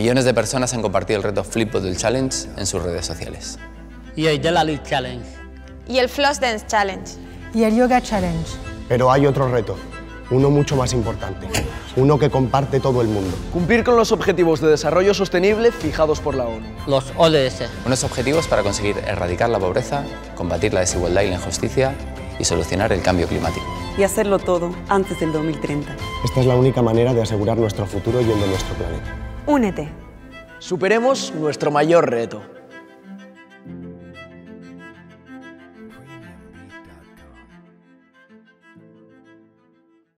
Millones de personas han compartido el reto Flip Buddle Challenge en sus redes sociales. Y el Delali Challenge. Y el Floss Dance Challenge. Y el Yoga Challenge. Pero hay otro reto, uno mucho más importante, uno que comparte todo el mundo. Cumplir con los Objetivos de Desarrollo Sostenible fijados por la ONU. Los ODS. Unos objetivos para conseguir erradicar la pobreza, combatir la desigualdad y la injusticia y solucionar el cambio climático. Y hacerlo todo antes del 2030. Esta es la única manera de asegurar nuestro futuro y el de nuestro planeta. Únete. Superemos nuestro mayor reto.